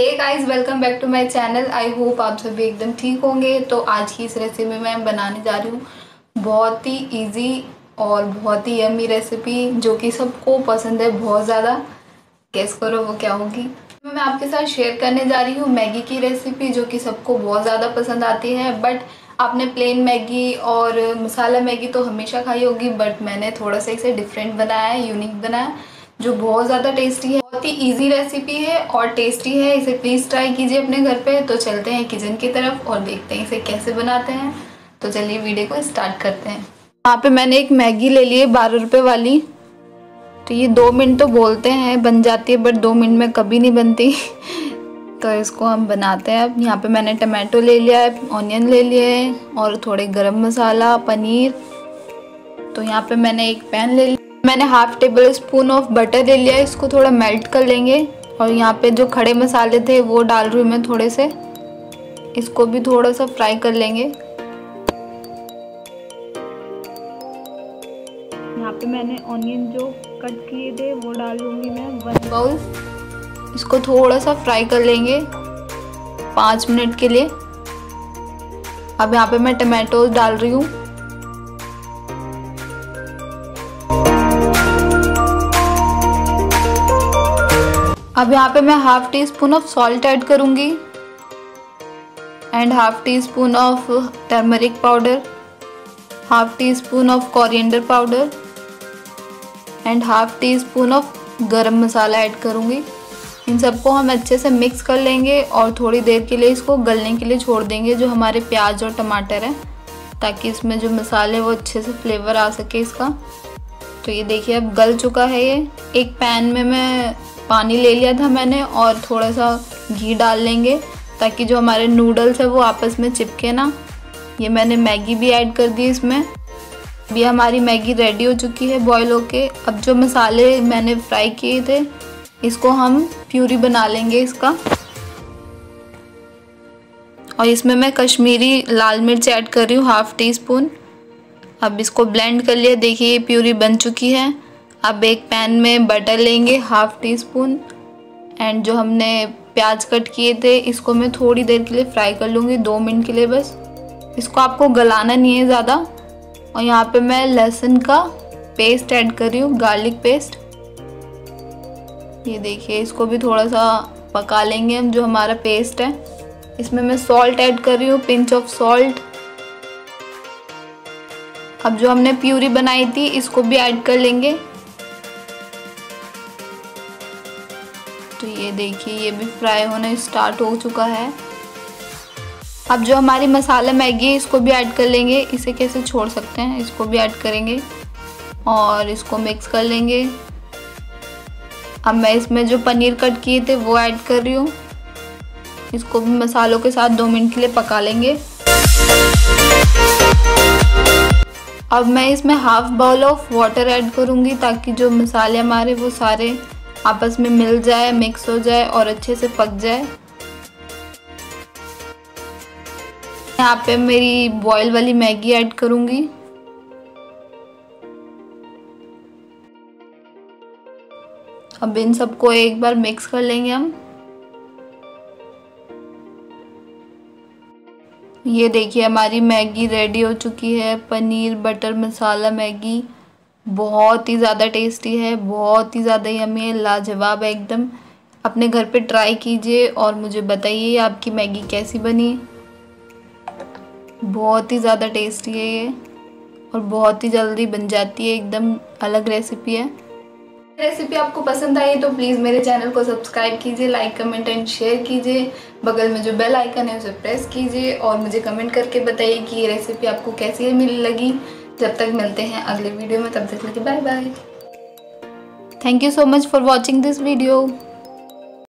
Hey guys, welcome back to my channel. I hope आप सभी एकदम ठीक होंगे। तो आज की इस रेसिपी मैं बनाने जा रही हूँ बहुत ही इजी और बहुत ही यम्मी रेसिपी जो कि सबको पसंद है बहुत ज़्यादा। गेस करो वो क्या होगी। मैं आपके साथ शेयर करने जा रही हूँ मैगी की रेसिपी जो कि सबको बहुत ज़्यादा पसंद आती है। बट आपने प्लेन मैगी और मसाला मैगी तो हमेशा खाई होगी, बट मैंने थोड़ा सा इसे डिफरेंट बनाया है, यूनिक बनाया है, जो बहुत ज़्यादा टेस्टी है। बहुत ही ईजी रेसिपी है और टेस्टी है। इसे प्लीज़ ट्राई कीजिए अपने घर पे। तो चलते हैं किचन की तरफ और देखते हैं इसे कैसे बनाते हैं। तो चलिए वीडियो को स्टार्ट करते हैं। यहाँ पे मैंने एक मैगी ले ली है 12 रुपये वाली। तो ये 2 मिनट तो बोलते हैं बन जाती है, बट 2 मिनट में कभी नहीं बनती। तो इसको हम बनाते हैं। अब यहाँ पर मैंने टमाटो ले लिया है, ऑनियन ले लिए और थोड़े गर्म मसाला, पनीर। तो यहाँ पर मैंने एक पैन ले लिया। मैंने 1/2 टेबल स्पून ऑफ बटर ले लिया है। इसको थोड़ा मेल्ट कर लेंगे। और यहाँ पे जो खड़े मसाले थे वो डाल रही हूँ मैं थोड़े से। इसको भी थोड़ा सा फ्राई कर लेंगे। यहाँ पे मैंने ऑनियन जो कट किए थे वो डालूंगी मैं 1 बाउल। इसको थोड़ा सा फ्राई कर लेंगे 5 मिनट के लिए। अब यहाँ पे मैं टमाटोज डाल रही हूँ। अब यहाँ पे मैं 1/2 teaspoon of salt add करूँगी and 1/2 teaspoon of turmeric powder, 1/2 teaspoon of coriander powder and 1/2 teaspoon of garam masala add करूँगी। इन सबको हम अच्छे से मिक्स कर लेंगे और थोड़ी देर के लिए इसको गलने के लिए छोड़ देंगे, जो हमारे प्याज और टमाटर हैं, ताकि इसमें जो मसाले वो अच्छे से फ्लेवर आ सके इसका। तो ये देखिए अब गल चुका है। ये एक पैन में मैं पानी ले लिया था मैंने और थोड़ा सा घी डाल लेंगे ताकि जो हमारे नूडल्स है वो आपस में चिपके ना। ये मैंने मैगी भी ऐड कर दी इसमें। अभी हमारी मैगी रेडी हो चुकी है बॉईल होके। अब जो मसाले मैंने फ्राई किए थे इसको हम प्यूरी बना लेंगे इसका। और इसमें मैं कश्मीरी लाल मिर्च ऐड कर रही हूँ 1/2 टी स्पून। अब इसको ब्लेंड कर लिया। देखिए ये प्यूरी बन चुकी है। अब एक पैन में बटर लेंगे 1/2 टी स्पून एंड जो हमने प्याज कट किए थे इसको मैं थोड़ी देर के लिए फ्राई कर लूँगी 2 मिनट के लिए बस। इसको आपको गलाना नहीं है ज़्यादा। और यहाँ पे मैं लहसुन का पेस्ट ऐड कर रही हूँ, गार्लिक पेस्ट। ये देखिए इसको भी थोड़ा सा पका लेंगे हम जो हमारा पेस्ट है। इसमें मैं सॉल्ट ऐड कर रही हूँ, पिंच ऑफ सॉल्ट। अब जो हमने प्यूरी बनाई थी इसको भी ऐड कर लेंगे। तो ये देखिए ये भी फ्राई होना स्टार्ट हो चुका है। अब जो हमारी मसाला मैगी है इसको भी ऐड कर लेंगे। इसे कैसे छोड़ सकते हैं, इसको भी ऐड करेंगे और इसको मिक्स कर लेंगे। अब मैं इसमें जो पनीर कट किए थे वो ऐड कर रही हूँ। इसको भी मसालों के साथ 2 मिनट के लिए पका लेंगे। अब मैं इसमें 1/2 बाउल ऑफ वाटर ऐड करूँगी ताकि जो मसाले हमारे वो सारे आपस में मिल जाए, मिक्स हो जाए और अच्छे से पक जाए। यहाँ पे मेरी बॉयल वाली मैगी ऐड करूँगी। अब इन सबको एक बार मिक्स कर लेंगे हम। ये देखिए हमारी मैगी रेडी हो चुकी है। पनीर बटर मसाला मैगी बहुत ही ज़्यादा टेस्टी है, बहुत ही ज़्यादा यम्मी है, लाजवाब है एकदम। अपने घर पे ट्राई कीजिए और मुझे बताइए आपकी मैगी कैसी बनी। बहुत ही ज़्यादा टेस्टी है ये और बहुत ही जल्दी बन जाती है, एकदम अलग रेसिपी है। रेसिपी आपको पसंद आई तो प्लीज़ मेरे चैनल को सब्सक्राइब कीजिए, लाइक कमेंट एंड शेयर कीजिए। बगल में जो बेल आइकन है उसे प्रेस कीजिए और मुझे कमेंट करके बताइए कि ये रेसिपी आपको कैसी लगी। जब तक मिलते हैं अगले वीडियो में, तब तक के लिए bye bye. Thank you so much for watching this video.